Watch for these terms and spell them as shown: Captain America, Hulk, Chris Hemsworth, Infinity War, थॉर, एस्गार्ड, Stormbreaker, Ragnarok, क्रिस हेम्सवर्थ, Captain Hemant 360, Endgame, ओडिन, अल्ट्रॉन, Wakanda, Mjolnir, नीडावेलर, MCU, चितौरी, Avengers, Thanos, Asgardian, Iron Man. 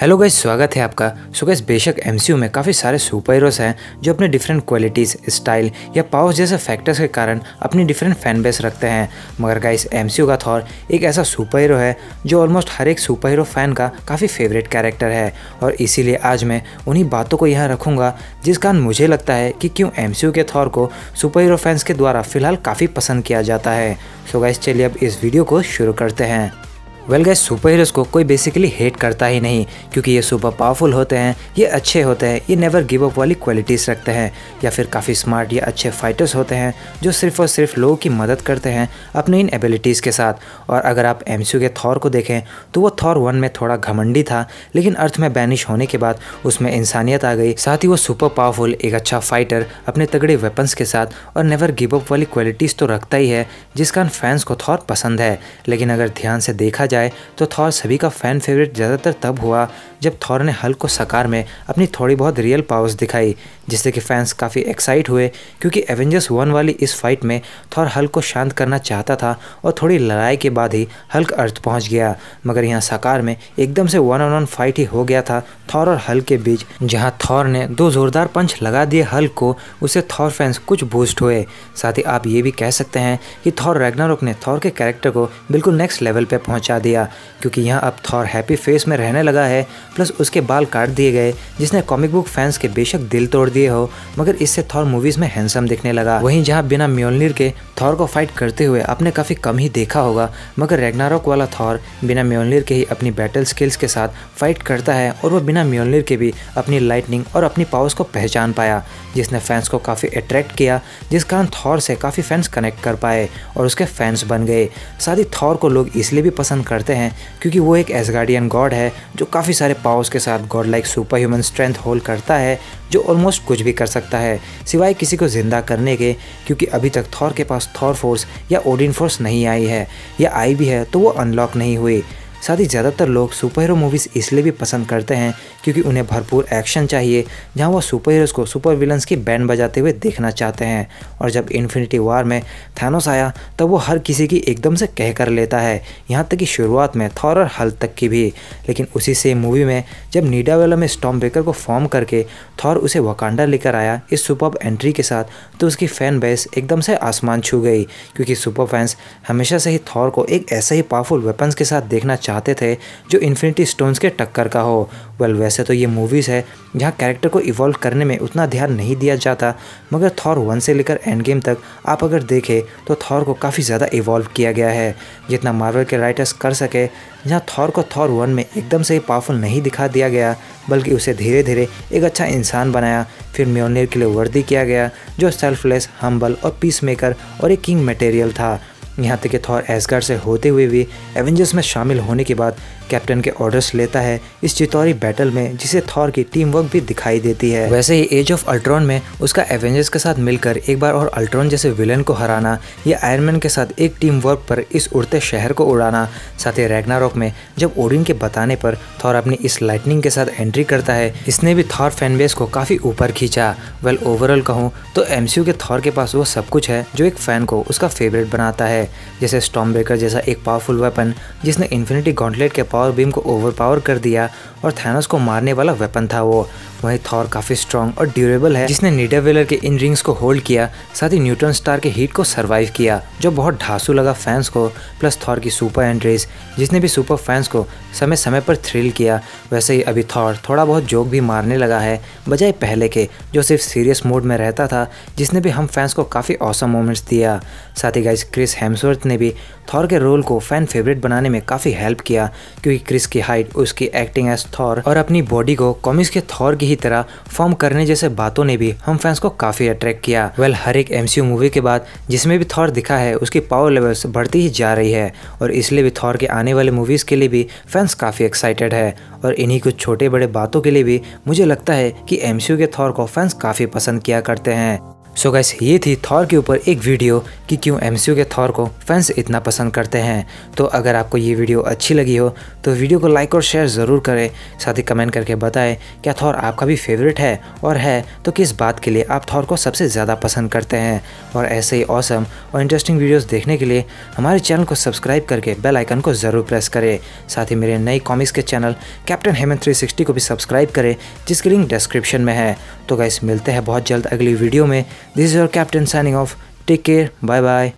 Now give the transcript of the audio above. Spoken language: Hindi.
हेलो गाइस, स्वागत है आपका। सो गाइस, बेशक एमसीयू में काफ़ी सारे सुपर हीरोज़ हैं जो अपने डिफरेंट क्वालिटीज़, स्टाइल या पावर्स जैसे फैक्टर्स के कारण अपनी डिफरेंट फैन बेस रखते हैं। मगर गाइस, एमसीयू का थॉर एक ऐसा सुपर हीरो है जो ऑलमोस्ट हर एक सुपर हीरो फैन का काफ़ी फेवरेट कैरेक्टर है, और इसीलिए आज मैं उन्हीं बातों को यहाँ रखूँगा जिस कारण मुझे लगता है कि क्यों एमसीयू के थॉर को सुपर हीरो फैंस के द्वारा फिलहाल काफ़ी पसंद किया जाता है। सो गाइस, चलिए अब इस वीडियो को शुरू करते हैं। वेल गाइस, सुपर हीरोज़ को कोई बेसिकली हेट करता ही नहीं, क्योंकि ये सुपर पावरफुल होते हैं, ये अच्छे होते हैं, ये नेवर गिव अप वाली क्वालिटीज़ रखते हैं, या फिर काफ़ी स्मार्ट या अच्छे फाइटर्स होते हैं जो सिर्फ और सिर्फ लोगों की मदद करते हैं अपनी इन एबिलिटीज़ के साथ। और अगर आप एमसीयू के थॉर को देखें तो वो थॉर 1 में थोड़ा घमंडी था, लेकिन अर्थ में बैनिश होने के बाद उसमें इंसानियत आ गई। साथ ही वो सुपर पावरफुल, एक अच्छा फाइटर अपने तगड़े वेपन्स के साथ और नेवर गिव अप वाली क्वालिटीज़ तो रखता ही है, जिस कारण फैंस को थॉर पसंद है। लेकिन अगर ध्यान से देखा तो थॉर सभी का फैन फेवरेट ज़्यादातर तब हुआ जब थॉर ने हल्क को सकार में अपनी थोड़ी बहुत रियल पावर्स दिखाई, जिससे कि फैंस काफ़ी एक्साइट हुए, क्योंकि एवेंजर्स 1 वाली इस फाइट में थॉर हल्क को शांत करना चाहता था और थोड़ी लड़ाई के बाद ही हल्क अर्थ पहुंच गया। मगर यहाँ सकार में एकदम से 1-on-1 फाइट ही हो गया था थॉर और हल्क के बीच, जहाँ थॉर ने 2 ज़ोरदार पंच लगा दिए हल्क को, उससे थॉर फैंस कुछ बूस्ट हुए। साथ ही आप ये भी कह सकते हैं कि थॉर रैग्नारोक ने थॉर के कैरेक्टर को बिल्कुल नेक्स्ट लेवल पर पहुँचा दिया, क्योंकि यहाँ अब थॉर हैप्पी फेस में रहने लगा है, प्लस उसके बाल काट दिए गए जिसने कॉमिक बुक फैंस के बेशक दिल तोड़ दिए हो, मगर इससे थॉर मूवीज़ में हैंडसम दिखने लगा। वहीं जहाँ बिना म्योलनिर के थॉर को फाइट करते हुए आपने काफ़ी कम ही देखा होगा, मगर रैग्नारोक वाला थॉर बिना म्योलनिर के ही अपनी बैटल स्किल्स के साथ फाइट करता है, और वह बिना म्योलनिर के भी अपनी लाइटनिंग और अपनी पावर्स को पहचान पाया, जिसने फैंस को काफ़ी अट्रैक्ट किया, जिस कारण थॉर से काफ़ी फैंस कनेक्ट कर पाए और उसके फैंस बन गए। साथ ही थॉर को लोग इसलिए भी पसंद करते हैं क्योंकि वो एक एसगार्डियन गॉड है जो काफ़ी सारे पावर्स के साथ god like super human strength hold करता है, जो ऑलमोस्ट कुछ भी कर सकता है सिवाय किसी को ज़िंदा करने के, क्योंकि अभी तक थॉर के पास थॉर फोर्स या ओडिन फोर्स नहीं आई है, या आई भी है तो वो अनलॉक नहीं हुई। साथ ही ज़्यादातर लोग सुपर हीरो मूवीज़ इसलिए भी पसंद करते हैं क्योंकि उन्हें भरपूर एक्शन चाहिए, जहां वो सुपर हीरोज़ को सुपर विलन्स की बैंड बजाते हुए देखना चाहते हैं। और जब इन्फिनिटी वार में थानोस आया तब वो हर किसी की एकदम से कह कर लेता है, यहां तक कि शुरुआत में थॉर और हल्क तक की भी। लेकिन उसी सेम मूवी में जब नीडावेलर में स्टॉर्मब्रेकर को फॉर्म करके थॉर उसे वाकांडा लेकर आया इस सुपर एंट्री के साथ, तो उसकी फ़ैन बेस एकदम से आसमान छू गई, क्योंकि सुपर फैंस हमेशा से ही थॉर को एक ऐसे ही पावरफुल वेपन्स के साथ देखना चाहते थे जो इन्फिनिटी स्टोन्स के टक्कर का हो। वेल, वैसे तो ये मूवीज़ है जहाँ कैरेक्टर को इवॉल्व करने में उतना ध्यान नहीं दिया जाता, मगर थॉर 1 से लेकर एंड गेम तक आप अगर देखें तो थॉर को काफ़ी ज़्यादा इवॉल्व किया गया है, जितना मार्वल के राइटर्स कर सके, जहाँ थॉर को थॉर 1 में एकदम से ही पावरफुल नहीं दिखा दिया गया, बल्कि उसे धीरे धीरे एक अच्छा इंसान बनाया, फिर म्योलनिर के लिए वर्दी किया गया जो सेल्फलेस, हम्बल और पीसमेकर और एक किंग मटेरियल था। यहाँ तक कि थॉर एस्गार्ड से होते हुए भी एवेंजर्स में शामिल होने के बाद कैप्टन के ऑर्डर्स लेता है इस चितौरी बैटल में, जिसे थॉर की टीम वर्क भी दिखाई देती है। वैसे ही एज ऑफ अल्ट्रॉन में उसका एवेंजर्स के साथ मिलकर एक बार और अल्ट्रॉन जैसे विलन को हराना, या आयरन मैन के साथ एक टीम वर्क पर इस उड़ते शहर को उड़ाना। साथ ही रैग्नारोक में जब ओडिन के बताने पर थॉर अपनी इस लाइटनिंग के साथ एंट्री करता है, इसने भी थॉर फैनबेस को काफ़ी ऊपर खींचा। वेल, ओवरऑल कहूँ तो एमसीयू के थॉर के पास वो सब कुछ है जो एक फ़ैन को उसका फेवरेट बनाता है, जैसे स्टॉर्मब्रेकर जैसा एक पावरफुल वेपन जिसने इन्फिनिटी गॉन्टलेट के पावर बीम को ओवरपावर कर दिया और थानोस को मारने वाला वेपन था वो। वहीं थॉर काफ़ी स्ट्रॉन्ग और ड्यूरेबल है, जिसने नीडावेलर के इन रिंग्स को होल्ड किया, साथ ही न्यूट्रॉन स्टार के हीट को सर्वाइव किया जो बहुत ढांसू लगा फैंस को, प्लस थॉर की सुपर एंट्रीज जिसने भी सुपर फैंस को समय समय पर थ्रिल किया। वैसे ही अभी थॉर थोड़ा बहुत जोक भी मारने लगा है, बजाय पहले के जो सिर्फ सीरियस मोड में रहता था, जिसने भी हम फैंस को काफ़ी ऑसम मोमेंट्स दिया। साथ ही गाइस, क्रिस हेम्सवर्थ ने भी थॉर के रोल को फैन फेवरेट बनाने में काफ़ी हेल्प किया, क्योंकि क्रिस की हाइट, उसकी एक्टिंग एज थॉर और अपनी बॉडी को कॉमिक्स के थॉर की ही तरह फॉर्म करने जैसे बातों ने भी हम फैंस को काफ़ी अट्रैक्ट किया। वेल, हर एक एमसीयू मूवी के बाद जिसमें भी थॉर दिखा है उसकी पावर लेवल्स बढ़ती ही जा रही है, और इसलिए भी थॉर के आने वाले मूवीज़ के लिए भी फैंस काफ़ी एक्साइटेड है। और इन्हीं कुछ छोटे बड़े बातों के लिए भी मुझे लगता है कि एमसीयू के थॉर को फैंस काफ़ी पसंद किया करते हैं। सो गाइस ये थी थॉर के ऊपर एक वीडियो कि क्यों MCU के थॉर को फैंस इतना पसंद करते हैं। तो अगर आपको ये वीडियो अच्छी लगी हो तो वीडियो को लाइक और शेयर ज़रूर करें, साथ ही कमेंट करके बताएं क्या थॉर आपका भी फेवरेट है, और है तो किस बात के लिए आप थॉर को सबसे ज़्यादा पसंद करते हैं। और ऐसे ही ऑसम और इंटरेस्टिंग वीडियोस देखने के लिए हमारे चैनल को सब्सक्राइब करके बेल आइकन को ज़रूर प्रेस करें, साथ ही मेरे नए कॉमिक्स के चैनल कैप्टन हेमंत 360 को भी सब्सक्राइब करें जिसकी लिंक डिस्क्रिप्शन में है। तो गाइस मिलते हैं बहुत जल्द अगली वीडियो में। This is your captain signing off. Take care. Bye bye.